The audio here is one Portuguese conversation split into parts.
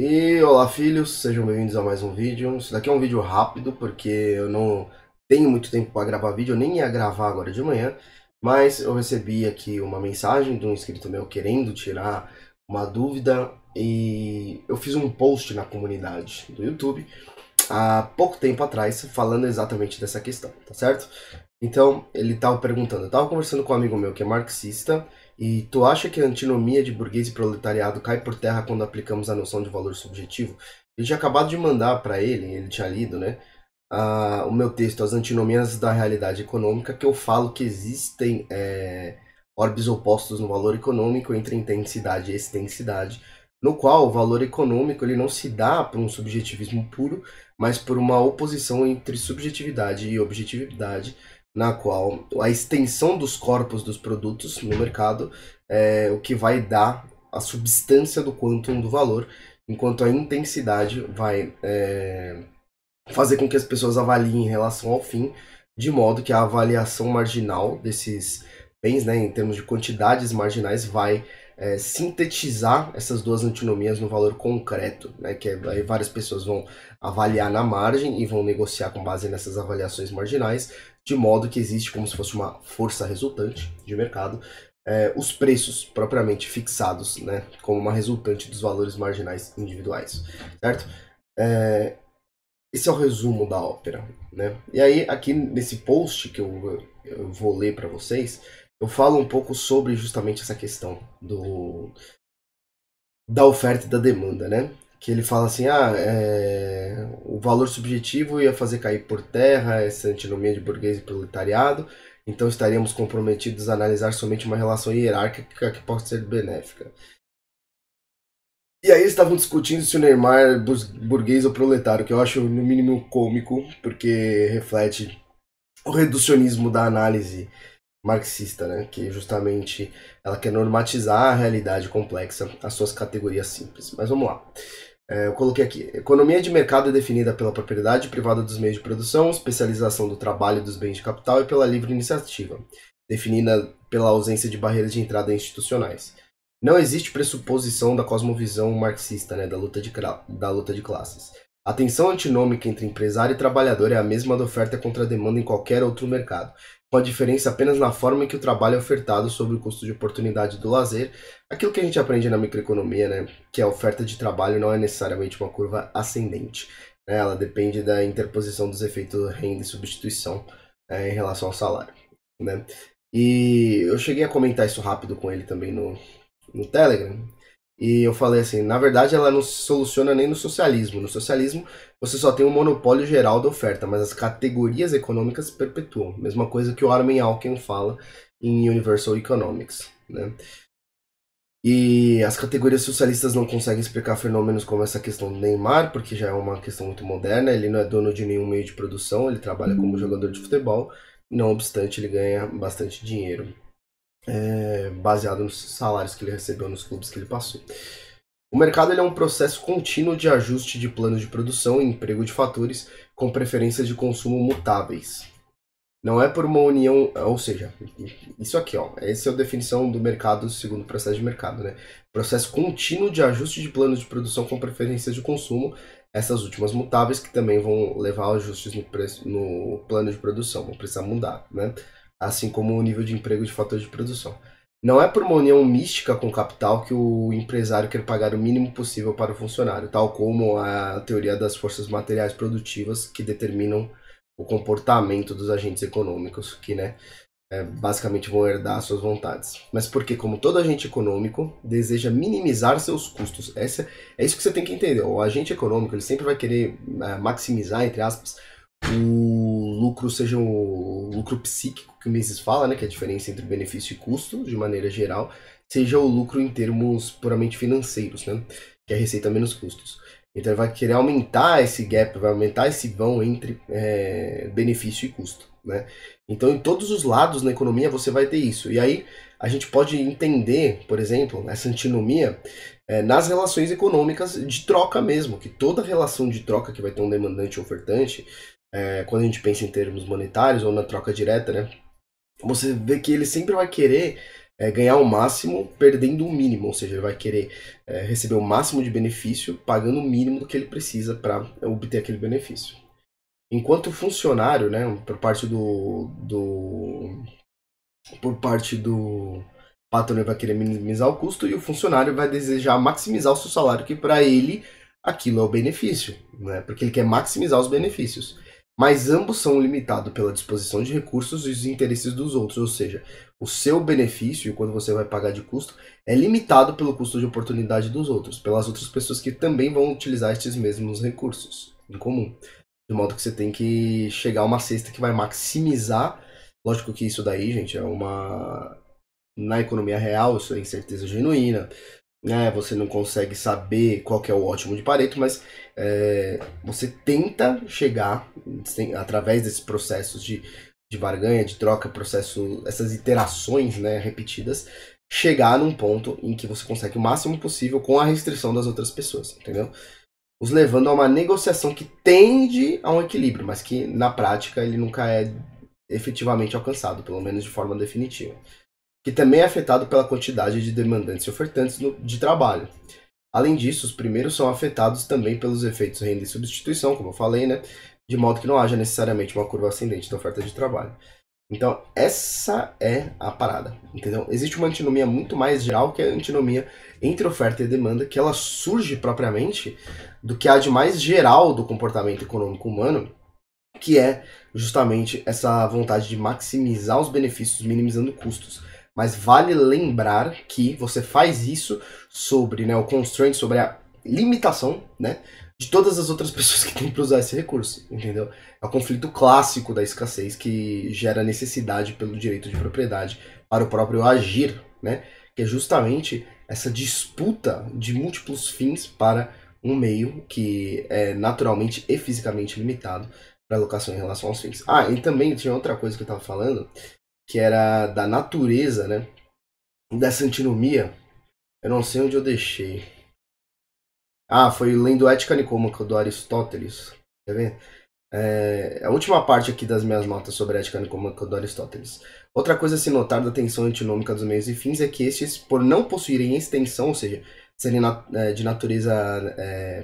E olá filhos, sejam bem-vindos a mais um vídeo. Isso daqui é um vídeo rápido porque eu não tenho muito tempo para gravar vídeo, eu nem ia gravar agora de manhã, mas eu recebi aqui uma mensagem de um inscrito meu querendo tirar uma dúvida e eu fiz um post na comunidade do YouTube há pouco tempo atrás falando exatamente dessa questão, tá certo? Então ele estava perguntando, eu estava conversando com um amigo meu que é marxista. E tu acha que a antinomia de burguês e proletariado cai por terra quando aplicamos a noção de valor subjetivo? Eu tinha acabado de mandar para ele, ele tinha lido, né? O meu texto, As Antinomias da Realidade Econômica, que eu falo que existem orbes opostos no valor econômico entre intensidade e extensidade, no qual o valor econômico ele não se dá por um subjetivismo puro, mas por uma oposição entre subjetividade e objetividade, na qual a extensão dos corpos dos produtos no mercado é o que vai dar a substância do quantum do valor, enquanto a intensidade vai fazer com que as pessoas avaliem em relação ao fim, de modo que a avaliação marginal desses bens, né, em termos de quantidades marginais, vai sintetizar essas duas antinomias no valor concreto, né, que aí várias pessoas vão avaliar na margem e vão negociar com base nessas avaliações marginais, de modo que existe como se fosse uma força resultante de mercado, os preços propriamente fixados, né, como uma resultante dos valores marginais individuais, certo? Esse é o resumo da ópera, né? E aí, aqui nesse post que eu vou ler para vocês, eu falo um pouco sobre justamente essa questão da oferta e da demanda, né? Que ele fala assim, o valor subjetivo ia fazer cair por terra essa antinomia de burguês e proletariado, então estaríamos comprometidos a analisar somente uma relação hierárquica que pode ser benéfica. E aí eles estavam discutindo se o Neymar burguês ou proletário, que eu acho no mínimo cômico, porque reflete o reducionismo da análise marxista, né? Que justamente ela quer normatizar a realidade complexa às suas categorias simples. Mas vamos lá. Eu coloquei aqui, economia de mercado é definida pela propriedade privada dos meios de produção, especialização do trabalho e dos bens de capital e pela livre iniciativa, definida pela ausência de barreiras de entrada institucionais. Não existe pressuposição da cosmovisão marxista, né, da luta de classes. A tensão antinômica entre empresário e trabalhador é a mesma da oferta contra a demanda em qualquer outro mercado, com a diferença apenas na forma em que o trabalho é ofertado sobre o custo de oportunidade do lazer, aquilo que a gente aprende na microeconomia, né, que a oferta de trabalho não é necessariamente uma curva ascendente, né, ela depende da interposição dos efeitos renda e substituição em relação ao salário, né. E eu cheguei a comentar isso rápido com ele também no Telegram, e eu falei assim, na verdade ela não se soluciona nem no socialismo. No socialismo você só tem um monopólio geral da oferta, mas as categorias econômicas se perpetuam. Mesma coisa que o Armin Alken fala em Universal Economics, né? E as categorias socialistas não conseguem explicar fenômenos como essa questão do Neymar, porque já é uma questão muito moderna, ele não é dono de nenhum meio de produção, ele trabalha como jogador de futebol, não obstante ele ganha bastante dinheiro. Baseado nos salários que ele recebeu nos clubes que ele passou. O mercado ele é um processo contínuo de ajuste de planos de produção e emprego de fatores com preferências de consumo mutáveis. Não é por uma união, ou seja, isso aqui, ó, essa é a definição do mercado segundo o processo de mercado, né? Processo contínuo de ajuste de planos de produção com preferências de consumo, essas últimas mutáveis que também vão levar a ajustes no plano de produção, vão precisar mudar, né? Assim como o nível de emprego de fator de produção. Não é por uma união mística com o capital que o empresário quer pagar o mínimo possível para o funcionário, tal como a teoria das forças materiais produtivas que determinam o comportamento dos agentes econômicos, que, né, basicamente vão herdar suas vontades. Mas porque, como todo agente econômico, deseja minimizar seus custos. É isso que você tem que entender. O agente econômico ele sempre vai querer maximizar, entre aspas, o lucro, seja o lucro psíquico que o Mises fala, né, que é a diferença entre benefício e custo, de maneira geral, seja o lucro em termos puramente financeiros, né, que é a receita menos custos. Então ele vai querer aumentar esse gap, vai aumentar esse vão entre benefício e custo, né? Então em todos os lados na economia você vai ter isso. E aí a gente pode entender, por exemplo, essa antinomia nas relações econômicas de troca mesmo, que toda relação de troca que vai ter um demandante e ofertante, quando a gente pensa em termos monetários ou na troca direta, né, você vê que ele sempre vai querer ganhar o máximo perdendo o mínimo, ou seja, ele vai querer receber o máximo de benefício pagando o mínimo do que ele precisa para obter aquele benefício. Enquanto o funcionário, né, por parte do patrão, ele vai querer minimizar o custo, e o funcionário vai desejar maximizar o seu salário, que para ele aquilo é o benefício, né, porque ele quer maximizar os benefícios. Mas ambos são limitados pela disposição de recursos e os interesses dos outros, ou seja, o seu benefício, quando você vai pagar de custo, é limitado pelo custo de oportunidade dos outros, pelas outras pessoas que também vão utilizar estes mesmos recursos em comum. De modo que você tem que chegar a uma cesta que vai maximizar. Lógico que isso daí, gente, é uma... Na economia real, isso é incerteza genuína. Né? Você não consegue saber qual que é o ótimo de Pareto, mas você tenta chegar, através desses processos de barganha, de troca, essas iterações, né, repetidas, chegar num ponto em que você consegue o máximo possível com a restrição das outras pessoas, entendeu? Os levando a uma negociação que tende a um equilíbrio, mas que na prática ele nunca é efetivamente alcançado, pelo menos de forma definitiva. Que também é afetado pela quantidade de demandantes e ofertantes de trabalho. Além disso, os primeiros são afetados também pelos efeitos renda e substituição, como eu falei, né? De modo que não haja necessariamente uma curva ascendente da oferta de trabalho. Então, essa é a parada, entendeu? Existe uma antinomia muito mais geral, que é a antinomia entre oferta e demanda, que ela surge propriamente do que há de mais geral do comportamento econômico humano, que é justamente essa vontade de maximizar os benefícios, minimizando custos. Mas vale lembrar que você faz isso sobre, né, o constraint, sobre a limitação, né, de todas as outras pessoas que têm para usar esse recurso, entendeu? É o conflito clássico da escassez que gera necessidade pelo direito de propriedade para o próprio agir, né, que é justamente essa disputa de múltiplos fins para um meio que é naturalmente e fisicamente limitado para alocação em relação aos fins. Ah, e também tinha outra coisa que eu estava falando, que era da natureza, né, dessa antinomia. Eu não sei onde eu deixei. Ah, foi lendo Ética Nicômaca, do Aristóteles. Quer ver? A última parte aqui das minhas notas sobre a Ética Nicômaca, do Aristóteles. Outra coisa a se notar da tensão antinômica dos meios e fins é que estes, por não possuírem extensão, ou seja, serem de natureza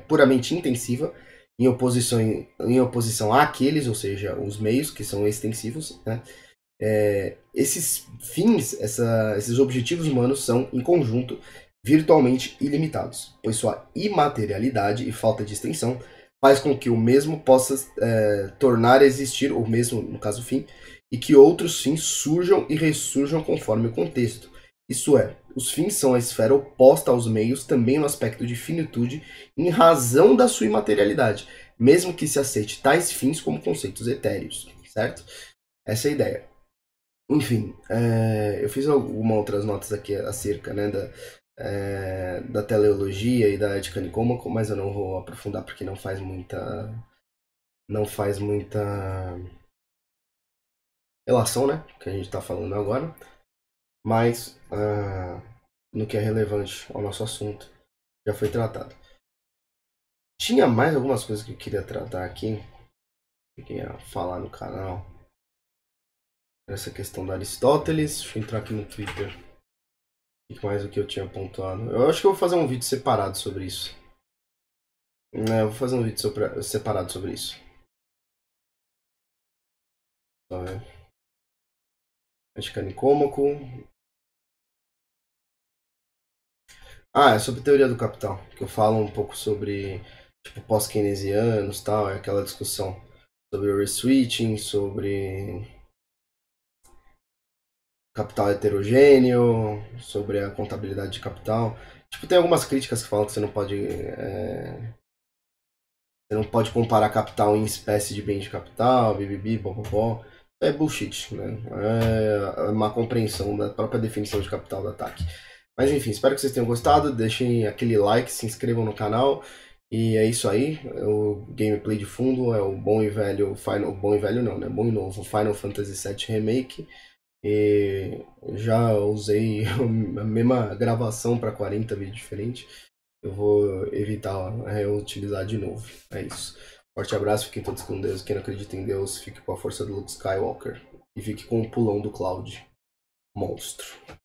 puramente intensiva, em oposição àqueles, ou seja, os meios que são extensivos, né, esses fins, esses objetivos humanos são, em conjunto, virtualmente ilimitados, pois sua imaterialidade e falta de extensão faz com que o mesmo possa tornar a existir, o mesmo, no caso, fim, e que outros fins surjam e ressurjam conforme o contexto. Isso é, os fins são a esfera oposta aos meios, também no aspecto de finitude, em razão da sua imaterialidade, mesmo que se aceite tais fins como conceitos etéreos, certo? Essa é a ideia. Enfim, eu fiz algumas outras notas aqui acerca, né, da teleologia e da Ética Nicômaco, mas eu não vou aprofundar porque não faz muita relação, né, que a gente está falando agora, mas no que é relevante ao nosso assunto já foi tratado. Tinha mais algumas coisas que eu queria tratar aqui, que eu queria falar no canal. Essa questão da Aristóteles, deixa eu entrar aqui no Twitter. O que mais o que eu tinha pontuado? Eu acho que eu vou fazer um vídeo separado sobre isso. Eu vou fazer um vídeo separado sobre isso. Tá vendo? Ética Nicômaco. É sobre teoria do capital, que eu falo um pouco sobre, tipo, pós-keynesianos e tal, é aquela discussão sobre o reswitching, sobre capital heterogêneo, sobre a contabilidade de capital. Tipo, tem algumas críticas que falam que você não pode comparar capital em espécie de bem de capital, bibibi, bobobó. É bullshit, né? É uma compreensão da própria definição de capital do ataque. Mas enfim, espero que vocês tenham gostado. Deixem aquele like, se inscrevam no canal. E é isso aí. O gameplay de fundo é o bom e velho Final... Bom e velho não, né? Bom e novo Final Fantasy 7 Remake. E já usei a mesma gravação para 40 vídeos diferentes. Eu vou evitar reutilizar de novo. É isso. Forte abraço, fiquem todos com Deus. Quem não acredita em Deus, fique com a força do Luke Skywalker. E fique com o pulão do Cloud. Monstro.